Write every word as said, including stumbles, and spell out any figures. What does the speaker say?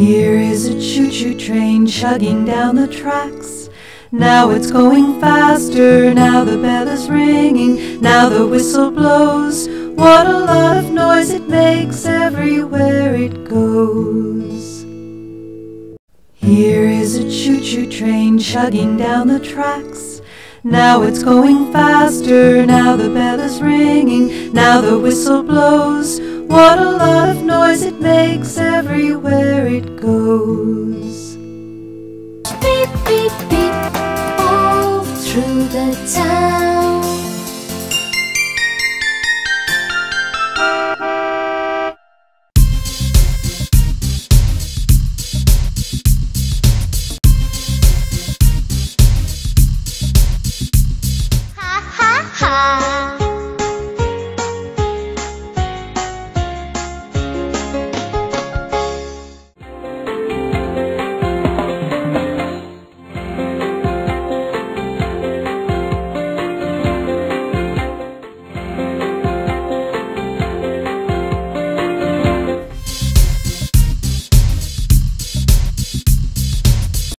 Here is a choo-choo train chugging down the tracks. Now it's going faster, now the bell is ringing, now the whistle blows. What a lot of noise it makes everywhere it goes. Here is a choo-choo train chugging down the tracks. Now it's going faster, now the bell is ringing, now the whistle blows. What a lot of noise it makes everywhere it goes. Beep, beep, beep, all through the town.